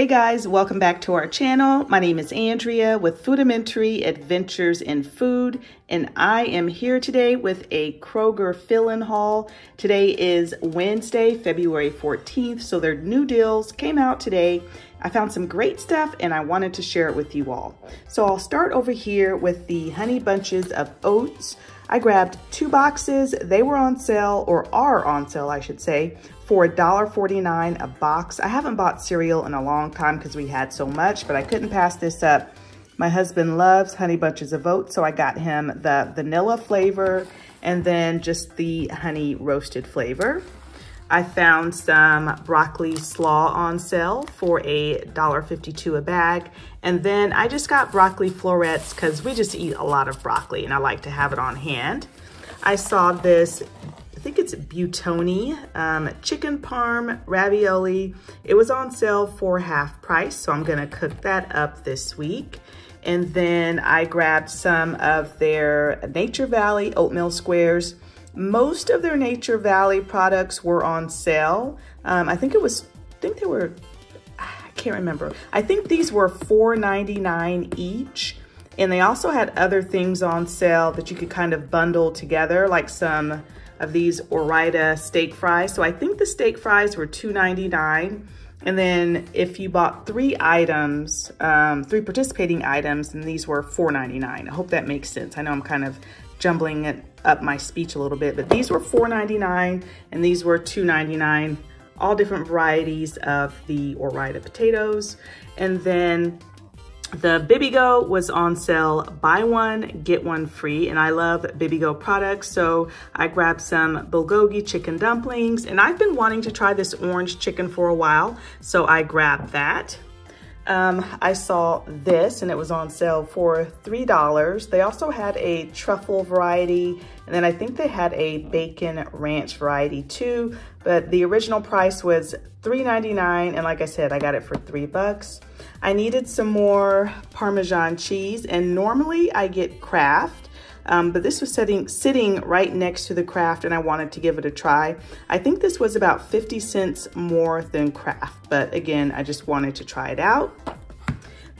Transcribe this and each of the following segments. Hey guys, welcome back to our channel. My name is Andrea with Foodamentary Adventures in Food, and I am here today with a Kroger fill-in haul. Today is Wednesday, February 14th, so their new deals came out today. I found some great stuff and I wanted to share it with you all. So I'll start over here with the Honey Bunches of Oats. I grabbed 2 boxes. They were on sale, or are on sale, I should say, for $1.49 a box. I haven't bought cereal in a long time because we had so much, but I couldn't pass this up. My husband loves Honey Bunches of Oats, so I got him the vanilla flavor and then just the honey roasted flavor. I found some broccoli slaw on sale for $1.52 a bag. And then I just got broccoli florets because we just eat a lot of broccoli and I like to have it on hand. I saw this, I think it's Butoni chicken parm ravioli. It was on sale for half price, so I'm gonna cook that up this week. And then I grabbed some of their Nature Valley oatmeal squares. Most of their Nature Valley products were on sale. I can't remember. I think these were $4.99 each. And they also had other things on sale that you could kind of bundle together, like some of these Ore-Ida steak fries. So I think the steak fries were $2.99. And then if you bought 3 items, 3 participating items, then these were $4.99. I hope that makes sense. I know I'm kind of jumbling it up my speech a little bit, but these were $4.99 and these were $2.99, all different varieties of the Ore-Ida potatoes. And then the Bibigo was on sale, buy one, get one free, and I love Bibigo products, so I grabbed some bulgogi chicken dumplings, and I've been wanting to try this orange chicken for a while, so I grabbed that. I saw this and it was on sale for $3. They also had a truffle variety, and then I think they had a bacon ranch variety too, but the original price was $3.99, and like I said, I got it for $3. I needed some more Parmesan cheese, and normally I get Kraft, but this was sitting right next to the Kraft and I wanted to give it a try. I think this was about 50 cents more than Kraft, but again, I just wanted to try it out.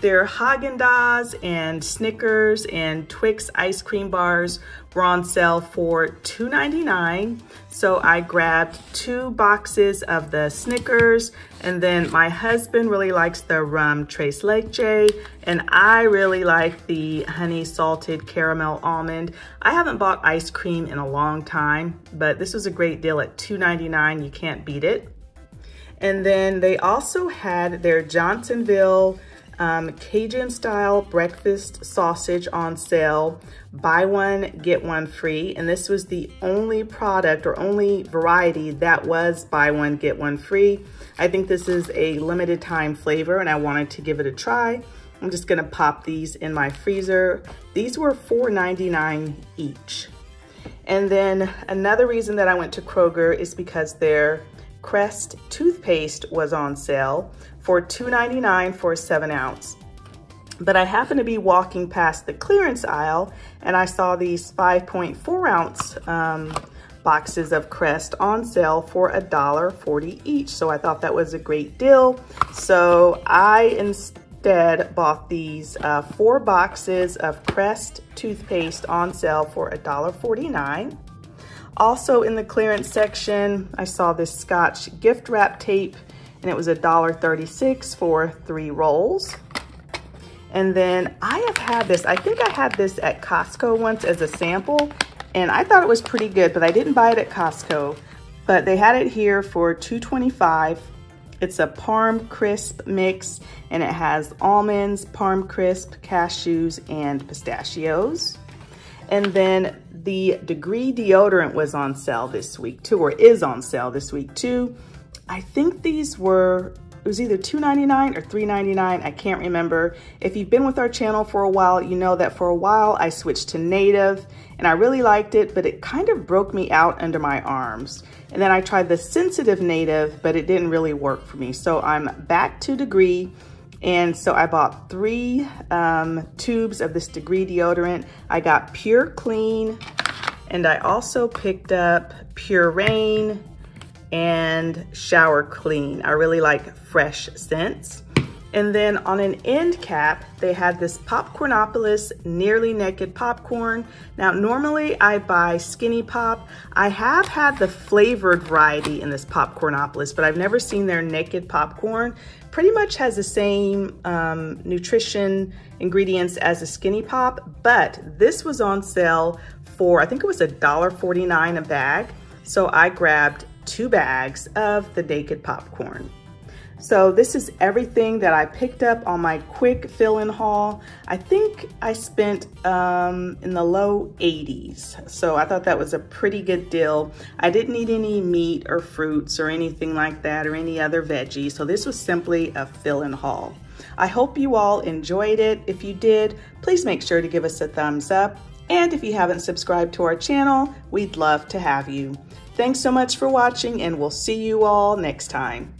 Their Haagen-Dazs and Snickers and Twix ice cream bars were on sale for $2.99. So I grabbed 2 boxes of the Snickers, and then my husband really likes the Rum Tres Leche, and I really like the Honey Salted Caramel Almond. I haven't bought ice cream in a long time, but this was a great deal at $2.99. You can't beat it. And then they also had their Johnsonville Cajun style breakfast sausage on sale, buy one, get one free. And this was the only product or only variety that was buy one, get one free. I think this is a limited time flavor and I wanted to give it a try. I'm just gonna pop these in my freezer. These were $4.99 each. And then another reason that I went to Kroger is because their Crest toothpaste was on sale for $2.99 for a 7-ounce. But I happened to be walking past the clearance aisle and I saw these 5.4-ounce boxes of Crest on sale for $1.40 each. So I thought that was a great deal. So I instead bought these 4 boxes of Crest toothpaste on sale for $1.49. Also in the clearance section, I saw this Scotch gift wrap tape, and it was $1.36 for 3 rolls. And then I have had this, I think I had this at Costco once as a sample, and I thought it was pretty good, but I didn't buy it at Costco. But they had it here for $2.25. It's a Parm Crisp mix, and it has almonds, Parm Crisp, cashews, and pistachios. And then the Degree deodorant was on sale this week too, or is on sale this week too. I think these were, it was either $2.99 or $3.99, I can't remember. If you've been with our channel for a while, you know that for a while I switched to Native and I really liked it, but it kind of broke me out under my arms. And then I tried the sensitive Native, but it didn't really work for me. So I'm back to Degree. And so I bought 3 tubes of this Degree deodorant. I got Pure Clean, and I also picked up Pure Rain and Shower Clean. I really like fresh scents. And then on an end cap, they had this Popcornopolis Nearly Naked Popcorn. Now, normally I buy Skinny Pop. I have had the flavored variety in this Popcornopolis, but I've never seen their naked popcorn. Pretty much has the same nutrition ingredients as a Skinny Pop, but this was on sale for, I think it was $1.49 a bag. So I grabbed 2 bags of the naked popcorn. So this is everything that I picked up on my quick fill-in haul. I think I spent in the low 80s. So I thought that was a pretty good deal. I didn't need any meat or fruits or anything like that or any other veggies. So this was simply a fill-in haul. I hope you all enjoyed it. If you did, please make sure to give us a thumbs up. And if you haven't subscribed to our channel, we'd love to have you. Thanks so much for watching, and we'll see you all next time.